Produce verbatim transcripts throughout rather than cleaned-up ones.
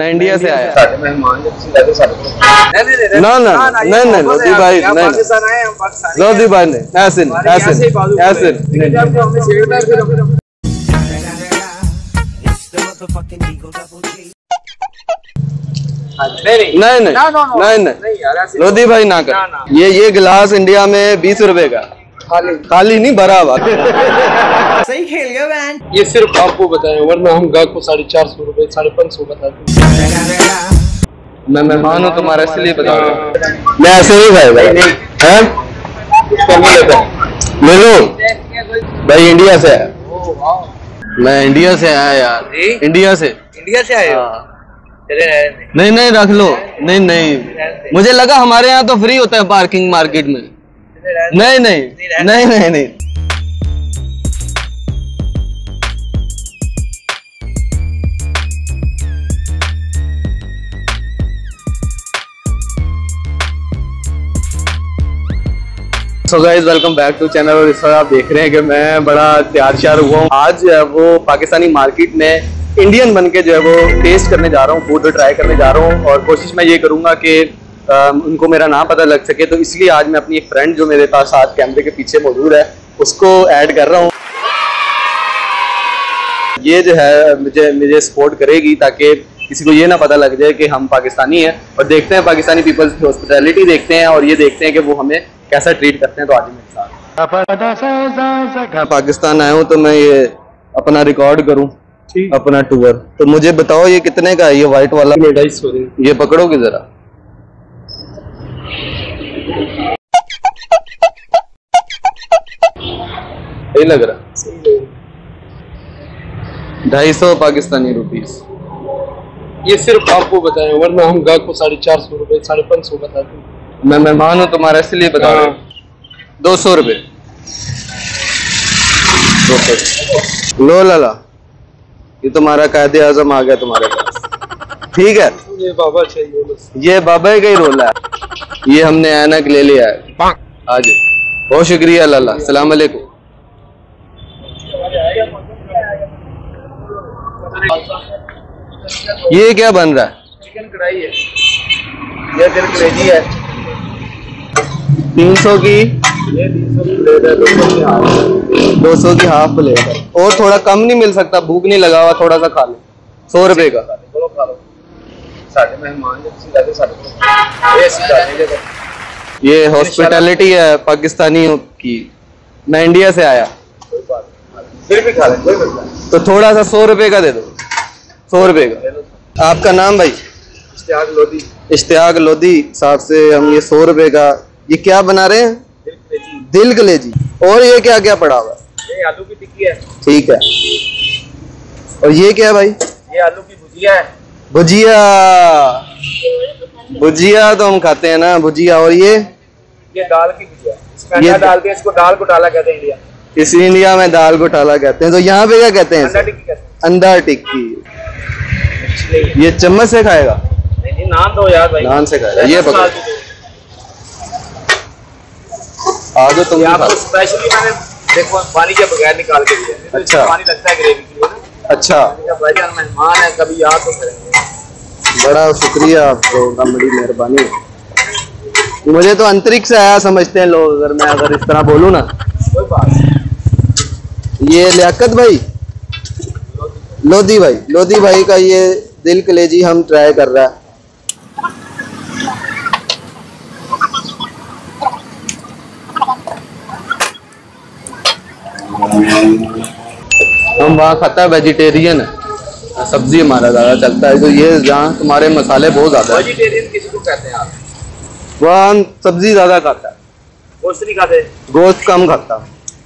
मैं इंडिया से आया। ना ना नहीं नहीं लोधी भाई नहीं, लोधी भाई नहीं, ऐसे नहीं नहीं नहीं लोधी भाई ना कर। ये ये गिलास इंडिया में बीस रुपए का, खाली खाली नहीं भरा हुआ। सही खेल गया बहन। ये सिर्फ आपको बताएं, वरना हम गाहक को साढ़े चार सौ रूपये साढ़े पाँच सौ बता दें। मैं मेहमान हूँ तुम्हारा, इसलिए बता रहा हूँ। मैं ऐसे नहीं भाई भाई ले लो भाई। इंडिया से आया, मैं इंडिया से आया यार। इंडिया से इंडिया से आया नहीं नहीं रख लो। नहीं नहीं मुझे लगा हमारे यहाँ तो फ्री होता है पार्किंग मार्केट में। नहीं नहीं नहीं नहीं नहीं So guys, welcome back to channel। और इस बार आप देख रहे हैं कि मैं बड़ा तैयार श्यार हुआ हूँ। आज वो पाकिस्तानी मार्केट में इंडियन बन के जो है वो टेस्ट करने जा रहा हूँ, फूड ट्राई करने जा रहा हूँ। और कोशिश मैं ये करूँगा कि आ, उनको मेरा नाम पता लग सके, तो इसलिए आज मैं अपनी एक फ्रेंड जो मेरे पास साथ कैमरे के पीछे मौजूद है उसको ऐड कर रहा हूँ। ये जो है मुझे मुझे सपोर्ट करेगी ताकि किसी को ये ना पता लग जाए कि हम पाकिस्तानी हैं। और देखते हैं पाकिस्तानी पीपल्स की हॉस्पिटैलिटी देखते हैं और ये देखते हैं कि वो हमें कैसा ट्रीट करते हैं। तो आज मेरे साथ पाकिस्तान आया हूँ तो मैं ये अपना रिकॉर्ड करूँ अपना टूर। तो मुझे बताओ ये कितने का है ये व्हाइट वाला? ये पकड़ोगे जरा। सही लग रहा? ढाई सौ पाकिस्तानी रुपीस। ये सिर्फ आपको बताएं, वरना हम गाहक को साढ़े चार सौ रुपए साढ़े पाँच सौ बता दें। मैं मेहमान हूँ तुम्हारा, इसलिए बता रहा हूँ। दो सौ रुपये। लो लाला, ये तुम्हारा कायदे आजम आ गया तुम्हारे पास। ठीक है, ये बाबा चाहिए बस। ये बाबा का ही रोला है। ये हमने ऐनक ले लिया है आज। बहुत शुक्रिया लाला, सलाम अलैकुम। ये क्या बन रहा है? चिकन कढ़ाई है, ये चिकन कलेजी है। तीन सौ की दो सौ की हाफ प्लेट है। और थोड़ा कम नहीं मिल सकता? भूख नहीं लगा हुआ, थोड़ा सा खा लो। सौ रुपए का ये हॉस्पिटैलिटी है पाकिस्तानियों की। मैं इंडिया से आया फिर भी खा लें, कोई मसला नहीं। तो थोड़ा सा सौ रुपए का दे दो। सौ रुपए का। आपका नाम भाई? इश्तियाक लोधी। इश्तियाक लोधी साहब से हम ये सौ रुपए का। ये क्या बना रहे हैं? दिल कलेजी। और ये क्या क्या पड़ा हुआ? ये आलू की टिक्की है। ठीक है। और ये क्या है भाई? ये आलू की भुजिया है। भुजिया भुजिया तो हम खाते हैं ना भुजिया। और ये ये दाल की भुजिया डालते हैं, इसको दाल को डाला कहते हैं इंडिया। इस इंडिया में दाल घोटाला कहते हैं, तो यहाँ पे क्या कहते हैं? अंडा टिक्की। अंडा टिक्की। ये चम्मच से खाएगा? नहीं नहीं, नान दो यार भाई। नान से खाएगा। ये पकड़ो। आज तो तुम आपको स्पेशली मैंने देखो पानी के बगैर निकाल के दिया। अच्छा, पानी लगता है ग्रेवी के लिए ना। अच्छा भाईजान, मेहमान है कभी याद तो करेंगे। बड़ा शुक्रिया आपको, बड़ी मेहरबानी। मुझे तो अंतरिक्ष आया समझते हैं लोग अगर मैं अगर इस तरह बोलूँ ना। कोई बात। ये लियाकत भाई लोधी भाई लोधी भाई का ये दिल कलेजी हम ट्राई कर रहा है। हम वहाँ खाता है वेजिटेरियन है, सब्जी हमारा ज़्यादा चलता है। तो ये जहाँ तुम्हारे मसाले बहुत ज़्यादा है। वेजिटेरियन किसको कहते हैं आप? वहाँ हम सब्जी ज़्यादा खाता है, गोश्त नहीं खाते। गोश्त कम खाता।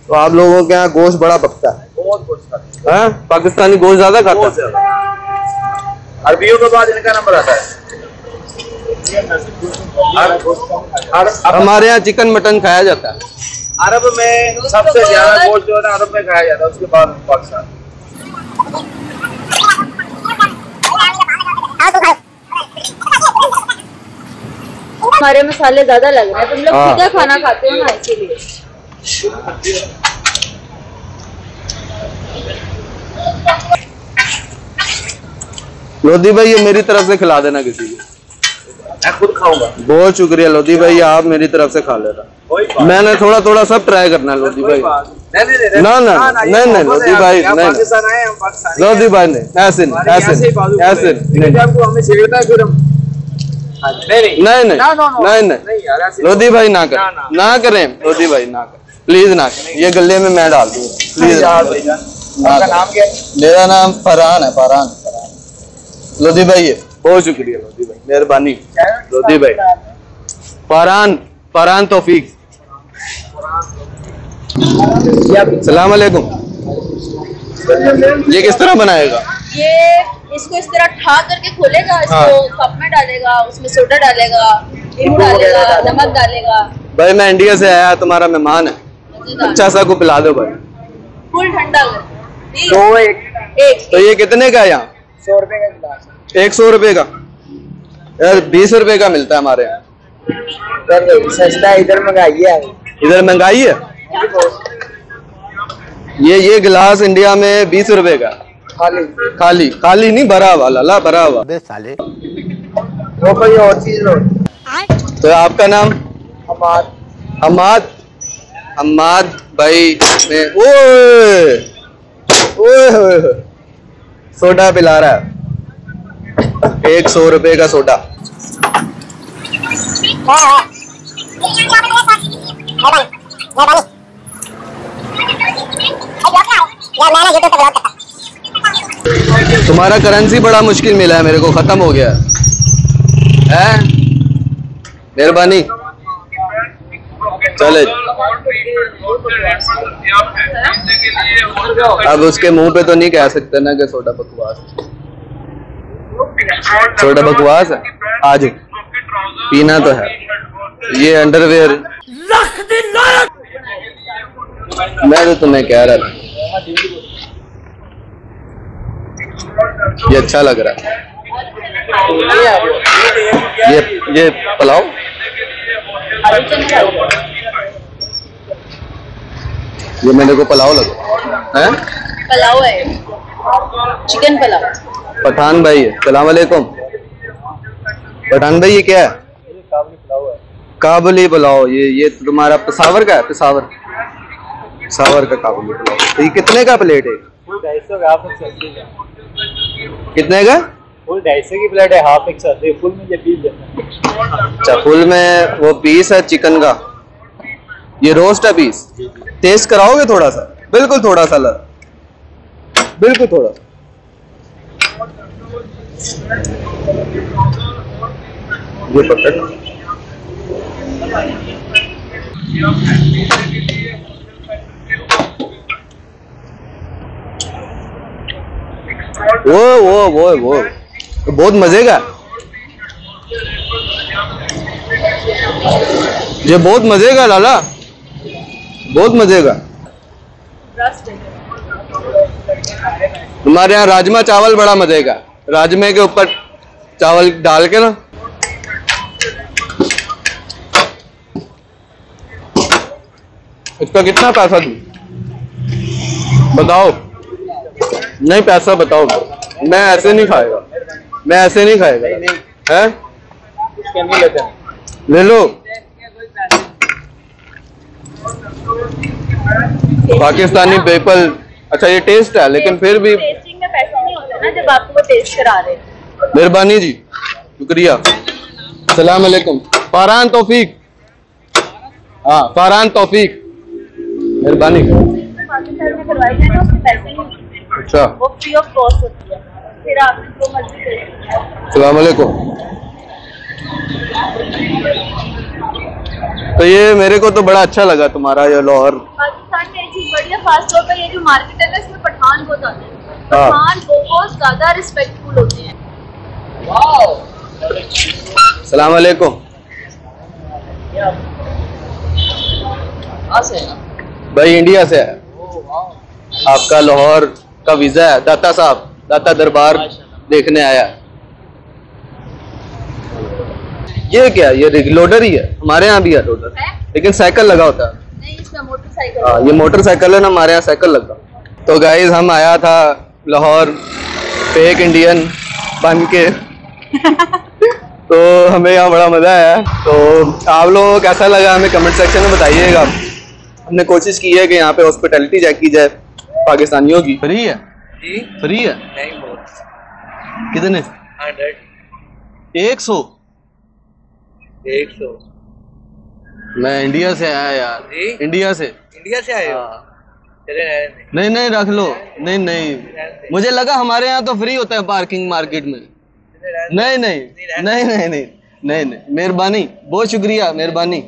तो आप लोगों के यहाँ गोश्त बड़ा पकता है, बहुत गोश्त खाते हैं। पाकिस्तानी गोश्त ज्यादा खाता है। अरबियों के बाद इनका नंबर आता है। हमारे यहाँ चिकन मटन खाया जाता है। अरब में सबसे ज्यादा गोश्त जो है अरब में खाया जाता है, उसके बाद पाकिस्तान। हमारे मसाले ज्यादा लग रहे हैं, तुम लोग सीधा खाना खाते हो ना इसीलिए। लोधी भाई ये मेरी तरफ से खिला देना किसी को, मैं खुद खाऊंगा। बहुत शुक्रिया लोधी भाई, आप मेरी तरफ से खा लेना, मैंने थोड़ा थोड़ा सब ट्राई करना है लोधी भाई। ना ना नहीं नहीं लोधी भाई नहीं, लोधी भाई नहीं, ऐसे नहीं ऐसे ऐसे नहीं नहीं नहीं नहीं लोधी भाई ना करें ना करें लोधी भाई ना करें प्लीज ना करें। ये गले में मैं डाल दूँ प्लीज। आपका नाम क्या है? मेरा नाम फरहान है, फरहान लोधी भाई। बहुत शुक्रिया लोधी भाई, मेहरबानी लोधी भाई। फरहान फरहान तौफीक। सलाम अलैकुम। ये किस तरह बनाएगा? ये इसको इस तरह ठा करके खोलेगा, इसको कप में डालेगा, उसमें सोडा डालेगा, नींबू डालेगा, नमक डालेगा। भाई मैं इंडिया से आया, तुम्हारा मेहमान है, अच्छा सा को पिला दो भाई फुल ठंडा। तो एक तो ये कितने का है यहाँ? सौ रुपए का गिलास। एक सौ रुपए का? यार बीस रुपए का मिलता है हमारे यहाँ, सस्ता है। इधर महंगाई है, इधर महंगाई है। ये ये गिलास इंडिया में बीस रुपए का, खाली खाली खाली नहीं भरा वाला, ला भरा हुआ साले। तो कोई और चीज हो। तो आपका नाम? अमाद। अमाद अमाद भाई मैं ओए ओए सोडा पिला रहा है, एक सौ रुपए का सोडा। तुम्हारा करेंसी बड़ा मुश्किल मिला है मेरे को, खत्म हो गया है। मेहरबानी चले। अब उसके मुंह पे तो नहीं कह सकते ना कि सोडा बकवास, सोडा बकवास है। आज पीना तो है। ये अंडरवेयर मैं तो तुम्हें कह रहा था, ये अच्छा लग रहा है। ये ये पुलाव ये मेरे को पुलाव लगा है, पुलाव है, चिकन पुलाव। पठान भाई सलाम अलैकुम। पठान भाई ये क्या है? काबुली पुलाव है। काबुली पुलाव ये ये तुम्हारा पेशावर का है? पेशावर पेशावर का काबुली पुलाव। तो ये कितने का प्लेट है? ढाई सौ का, हाफ एक सौ अस्सी का। कितने का? फुल ढाई सौ की प्लेट है, हाफ एक सौ अस्सी। फुल में ये पीस देना। अच्छा फुल में वो पीस है चिकन का, ये रोस्ट है पीस। टेस्ट कराओगे थोड़ा सा? बिल्कुल थोड़ा सा लग, बिल्कुल थोड़ा। ये पकड़। वो वो वो वो बहुत मजे का, ये बहुत मजे का लाला, बहुत मजे का। हमारे यहाँ राजमा चावल बड़ा मजे का, राजमे के ऊपर चावल डाल के ना। इसका कितना पैसा दूँ बताओ? नहीं पैसा बताओ, मैं ऐसे नहीं खाएगा, मैं ऐसे नहीं खाएगा। है ले लो, पाकिस्तानी पीपल। अच्छा ये टेस्ट है लेकिन फिर भी टेस्टिंग में पैसा नहीं होता ना जब आपको टेस्ट करा रहे हैं। मेहरबानी जी शुक्रिया। सलाम अलैकुम। फरहान तौफीक। हाँ फरहान तौफीक मेहरबानी। पाकिस्तान में करवाई जाए उसके पैसे नहीं। अच्छा वो फ्री ऑफ कॉस्ट होती है, फिर आप इसको मर्जी करें। सलाम अलैकुम। तो ये मेरे को तो बड़ा अच्छा लगा तुम्हारा ये लाहौर। पाकिस्तान में एक चीज बड़ी है, खास तौर पर ये जो मार्केट है इसमें पठान बहुत आते हैं, पठान बहुत ज्यादा रिस्पेक्टफुल होते हैं। वाओ। सलाम अलैकुम। भाई इंडिया से है। आपका लाहौर का वीजा है? दाता साहब दाता दरबार देखने आया। ये क्या? ये लोडर ही है, हमारे यहाँ भी है लोडर है? लेकिन साइकिल लगा होता है। नहीं इसमें मोटरसाइकिल। हाँ ये मोटरसाइकिल है ना, हमारे यहाँ साइकिल लगा। तो गाइज हम आया था लाहौर पे एक इंडियन बन के तो हमें यहाँ बड़ा मज़ा आया। तो आप लोगों को कैसा लगा हमें कमेंट सेक्शन में बताइएगा। हमने कोशिश की है कि यहाँ पे हॉस्पिटैलिटी चेक की जाए पाकिस्तानियों की। फ्री है जी? फ्री है नहीं, बहुत। कितने? हंड्रेड। एक सौ एक सौ मैं इंडिया से आया यार। जी? इंडिया से इंडिया से आया। नहीं नहीं रख लो। नहीं नहीं मुझे लगा हमारे यहाँ तो फ्री होता है पार्किंग मार्केट में। नहीं नहीं नहीं नहीं नहीं नहीं नहीं मेहरबानी, बहुत शुक्रिया मेहरबानी।